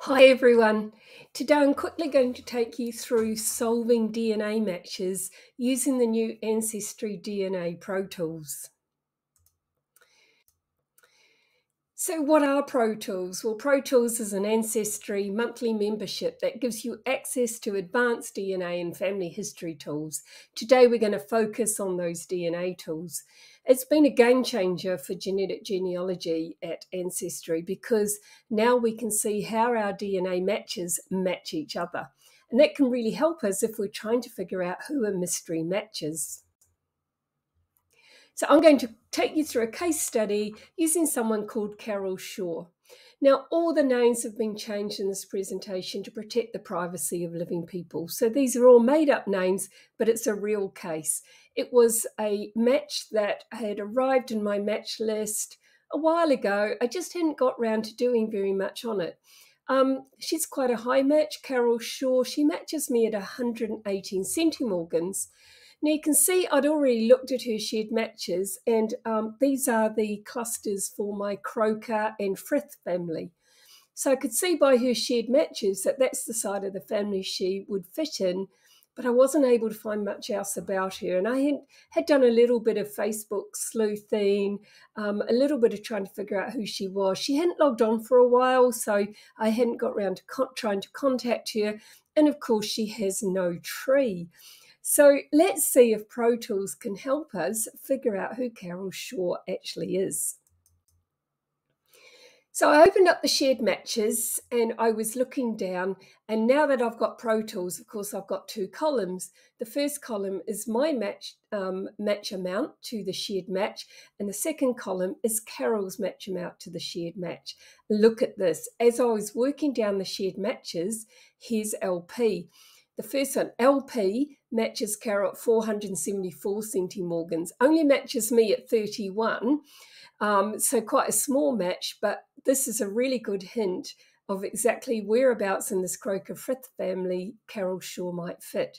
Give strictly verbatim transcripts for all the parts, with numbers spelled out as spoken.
Hi everyone, today I'm quickly going to take you through solving D N A matches using the new Ancestry D N A ProTools. So what are ProTools? Well, ProTools is an Ancestry monthly membership that gives you access to advanced D N A and family history tools. Today we're going to focus on those D N A tools. It's been a game changer for genetic genealogy at Ancestry because now we can see how our D N A matches match each other. And that can really help us if we're trying to figure out who a mystery matches. So I'm going to take you through a case study using someone called Carol Shaw. Now, all the names have been changed in this presentation to protect the privacy of living people. So these are all made up names, but it's a real case. It was a match that had arrived in my match list a while ago. I just hadn't got round to doing very much on it. Um, she's quite a high match, Carol Shaw. She matches me at one hundred eighteen centimorgans. Now you can see I'd already looked at her shared matches, and um, these are the clusters for my Croker and Frith family. So I could see by her shared matches that that's the side of the family she would fit in, but I wasn't able to find much else about her. And I had, had done a little bit of Facebook sleuthing, um, a little bit of trying to figure out who she was. She hadn't logged on for a while, so I hadn't got around to con trying to contact her. And of course, she has no tree. So let's see if ProTools can help us figure out who Carol Shaw actually is. So I opened up the shared matches and I was looking down, and now that I've got ProTools, of course, I've got two columns. The first column is my match, um, match amount to the shared match, and the second column is Carol's match amount to the shared match. Look at this. As I was working down the shared matches, here's L P. The first one, L P, matches Carol at four hundred seventy-four centimorgans, only matches me at thirty-one, um, so quite a small match, but this is a really good hint of exactly whereabouts in this Croker-Frith family Carol Shaw might fit.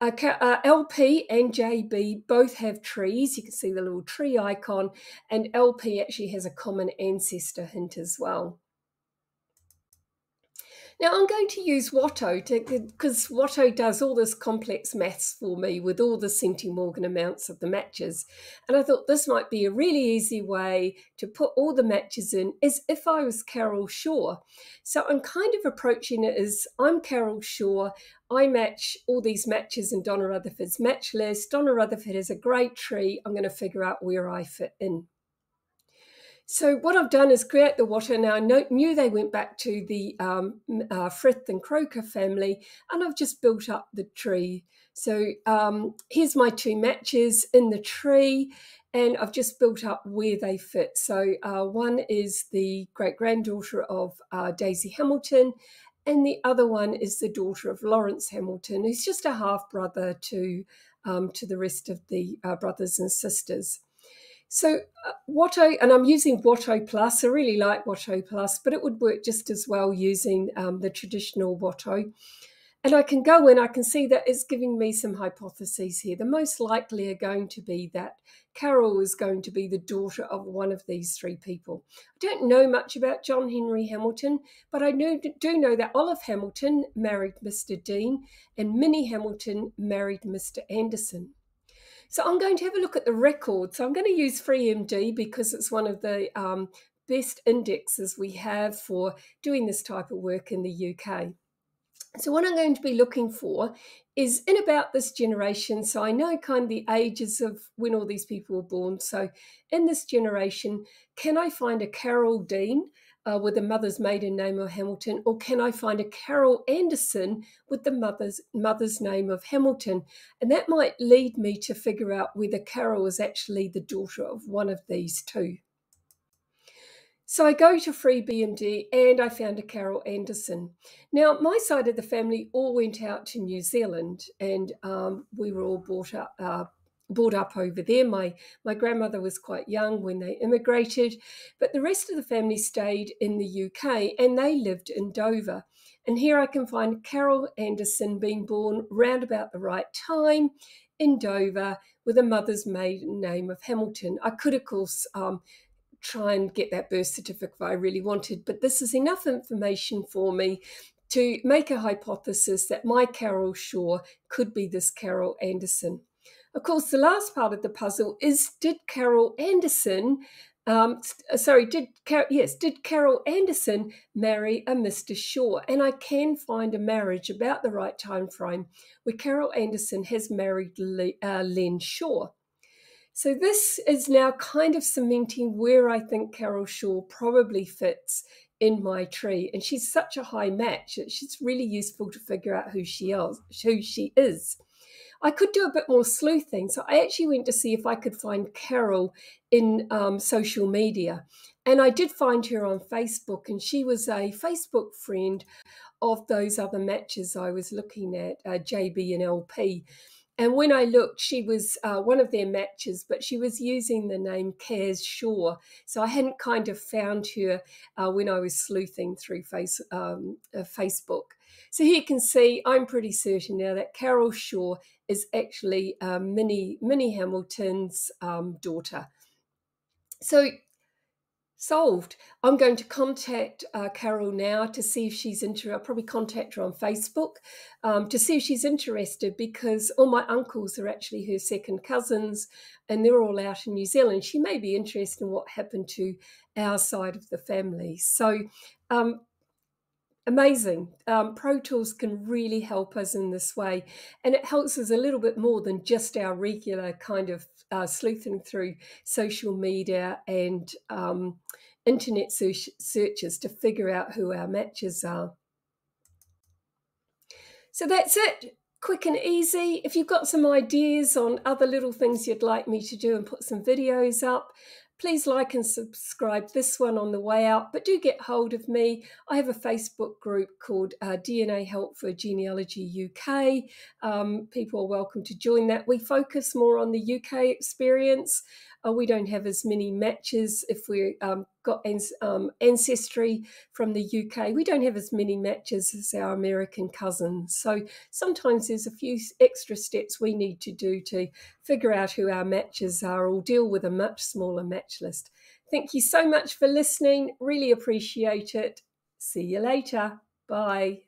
Uh, uh, L P and J B both have trees. You can see the little tree icon, and L P actually has a common ancestor hint as well. Now, I'm going to use WATO because WATO does all this complex maths for me with all the centimorgan amounts of the matches. And I thought this might be a really easy way to put all the matches in as if I was Carol Shaw. So I'm kind of approaching it as I'm Carol Shaw. I match all these matches in Donna Rutherford's match list. Donna Rutherford has a great tree. I'm going to figure out where I fit in. So what I've done is create the WATO. Now I knew they went back to the um, uh, Frith and Croker family, and I've just built up the tree. So um, here's my two matches in the tree, and I've just built up where they fit. So uh, one is the great-granddaughter of uh, Daisy Hamilton, and the other one is the daughter of Lawrence Hamilton, who's just a half-brother to, um, to the rest of the uh, brothers and sisters. So uh, WATO, and I'm using WATO Plus. I really like WATO Plus, but it would work just as well using um, the traditional WATO. And I can go in, I can see that it's giving me some hypotheses here. The most likely are going to be that Carol is going to be the daughter of one of these three people. I don't know much about John Henry Hamilton, but I do know that Olive Hamilton married Mister Dean and Minnie Hamilton married Mister Anderson. So I'm going to have a look at the record. So I'm going to use FreeMD because it's one of the um, best indexes we have for doing this type of work in the U K. So what I'm going to be looking for is in about this generation. So I know kind of the ages of when all these people were born. So in this generation, can I find a Carol Dean uh, with the mother's maiden name of Hamilton, or can I find a Carol Anderson with the mother's mother's name of Hamilton? And that might lead me to figure out whether Carol is actually the daughter of one of these two. So I go to FreeBMD and I found a Carol Anderson. Now, my side of the family all went out to New Zealand, and um, we were all brought up, uh, brought up over there. My, my grandmother was quite young when they immigrated, but the rest of the family stayed in the U K and they lived in Dover. And here I can find Carol Anderson being born round about the right time in Dover with a mother's maiden name of Hamilton. I could, of course, um, try and get that birth certificate if I really wanted, but this is enough information for me to make a hypothesis that my Carol Shaw could be this Carol Anderson. Of course, the last part of the puzzle is, did Carol Anderson, um, sorry, did Car yes, did Carol Anderson marry a Mister Shaw? And I can find a marriage about the right time frame where Carol Anderson has married Le uh, Len Shaw. So this is now kind of cementing where I think Carol Shaw probably fits in my tree, and she's such a high match that she's really useful to figure out who she is. Who she is. I could do a bit more sleuthing, so I actually went to see if I could find Carol in um, social media, and I did find her on Facebook, and she was a Facebook friend of those other matches I was looking at, uh, J B and L P. And when I looked, she was uh, one of their matches, but she was using the name Kaz Shaw. So I hadn't kind of found her uh, when I was sleuthing through face, um, uh, Facebook. So here you can see I'm pretty certain now that Carol Shaw is actually uh, Minnie, Minnie Hamilton's um, daughter. So solved. I'm going to contact uh, Carol now to see if she's interested. I'll probably contact her on Facebook um, to see if she's interested, because all my uncles are actually her second cousins and they're all out in New Zealand. She may be interested in what happened to our side of the family. So um, amazing. Um, Pro Tools can really help us in this way, and it helps us a little bit more than just our regular kind of Uh, sleuthing through social media and um, internet search searches to figure out who our matches are. So that's it, quick and easy. If you've got some ideas on other little things you'd like me to do and put some videos up, please like and subscribe this one on the way out, but do get hold of me. I have a Facebook group called uh, D N A Help for Genealogy U K. Um, people are welcome to join that. We focus more on the U K experience. Uh, we don't have as many matches if we um, got um, ancestry from the U K. We don't have as many matches as our American cousins. So sometimes there's a few extra steps we need to do to figure out who our matches are or deal with a much smaller match list. Thank you so much for listening. Really appreciate it. See you later. Bye.